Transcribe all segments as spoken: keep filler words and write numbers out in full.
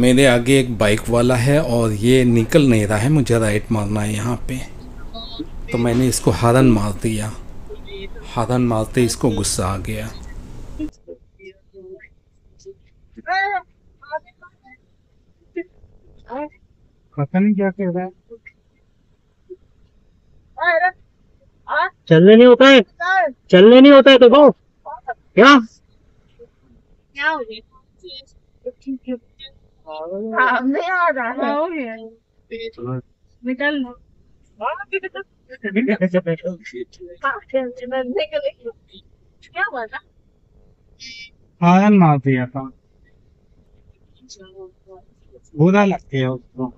मेरे आगे एक बाइक वाला है और ये निकल नहीं रहा है, मुझे राइट मारना है यहाँ पे। तो मैंने इसको हॉर्न मार दिया, हॉर्न मारते इसको गुस्सा आ गया। पता नहीं क्या कह रहा है, चलने नहीं होता है, चलने नहीं होता है देखो क्या क्या हो गया। निकल क्या हुआ था? हॉर्न मार दिया था, बुरा लगता है उसको।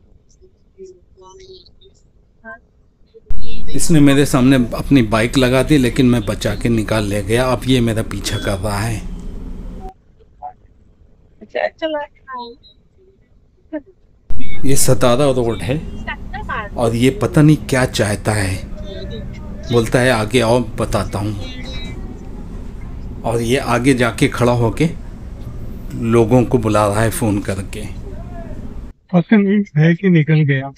इसने मेरे सामने अपनी बाइक लगा दी लेकिन मैं बचा के निकाल ले गया। अब ये मेरा पीछा कर रहा है। ये सतारा रोड है और ये पता नहीं क्या चाहता है, बोलता है आगे आओ बताता हूँ, और ये आगे जाके खड़ा होके लोगों को बुला रहा है फोन करके। पता नहीं है कि निकल गया,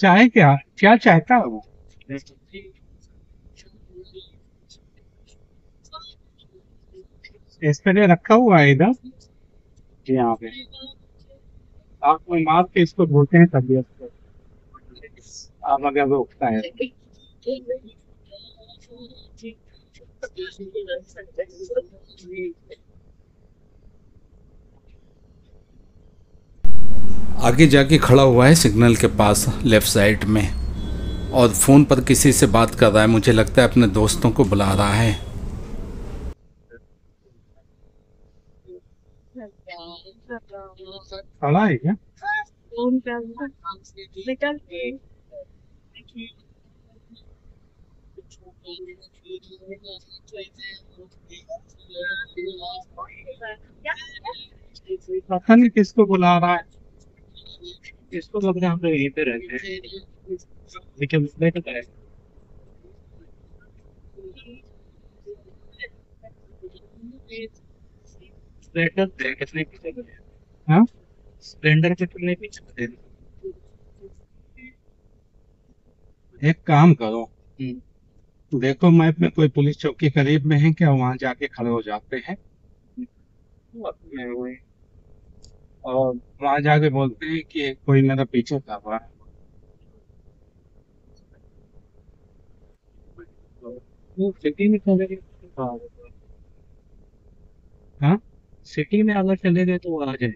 चाहे क्या क्या चाहता है वो। इस पर रखा हुआ है इधर यहाँ पे, आप कोई मार के इसको बोलते हैं तबीयत को, आप अगर रोकता है। आगे जाके खड़ा हुआ है सिग्नल के पास लेफ्ट साइड में, और फ़ोन पर किसी से बात कर रहा है। मुझे लगता है अपने दोस्तों को बुला रहा है। खड़ा है क्या? पता नहीं किसको बुला रहा है, इसको लग रहा है हम लोग यहीं पे रहते हैं। स्प्लेंडर कितने पीछे? एक काम करो, देखो मैप में कोई पुलिस चौकी करीब में है क्या, वहाँ जाके खड़े हो जाते हैं और वहाँ जाके बोलते हैं कि कोई मेरा पीछे कर रहा है। सिटी में चले गए, हाँ सिटी में अगर चले गए तो आ जाए।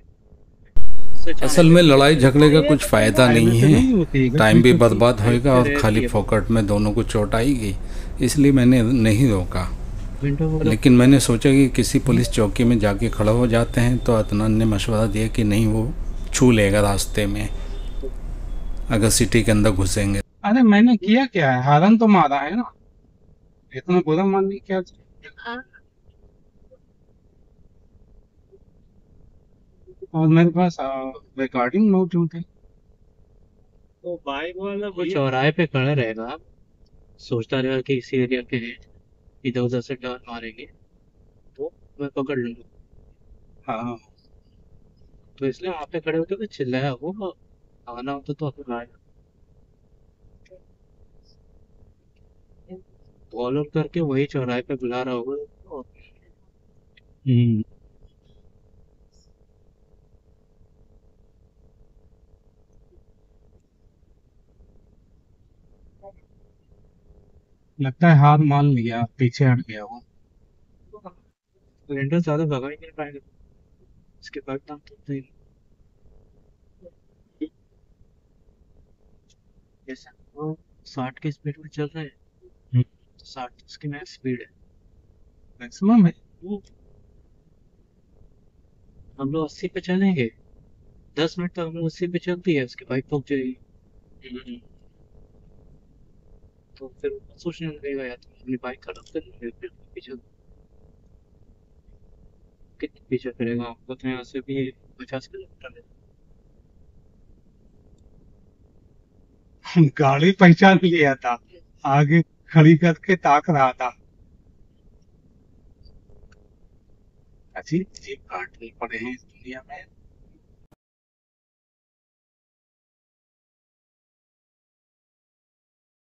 असल में लड़ाई झगड़े का कुछ फायदा नहीं है, टाइम भी बर्बाद होएगा और खाली फोकट में दोनों को चोट आएगी, इसलिए मैंने नहीं रोका। लेकिन मैंने सोचा कि किसी पुलिस चौकी में जाके खड़ा हो जाते हैं, तो अदनान ने मशवरा दिया कि नहीं वो छू लेगा रास्ते में अगर सिटी के अंदर घुसेंगे। अरे मैंने किया क्या है, हॉर्न तो मारा है ना, इतना बुरा मारने क्या चाहिए। और मेरे पास रिकॉर्डिंग मौजूद है। तो बाइक वाला वो चौराहे पे खड़ा रहेगा, सोचता रहेगा कि इसी एरिया के इधर उधर से डर मारेंगे तो मैं पकड़ लूंगा। हाँ तो इसलिए वहाँ पे खड़े होते चिल्लाया वो, आना होता तो फॉलो करके वही चौराहे पे बुला रहा होगा। हम्म लगता है हाथ मान लिया, पीछे हट गया वो। रेंडर ज़्यादा भगा ही नहीं पाएगा इसके बाद तो नहीं। जैसे वो साठ के स्पीड में चल रहा है, साठ इसकी मैक्स स्पीड है, मैक्सिमम है। हम लोग अस्सी पे चलेंगे, दस मिनट तक हम लोग अस्सी पे चलती है, उसकी बाइक पहुंच जाएगी। तो फिर सोचने लगेगा यार अपनी बाइक खराब कर ली, फिर पीछे कितने पीछे करेगा आपको। तो यहाँ से भी पचास किलोमीटर गाड़ी पहचान लिया था, आगे खड़ी करके ताक रहा था। अजीब अजीब काट नहीं पड़े हैं इस दुनिया में।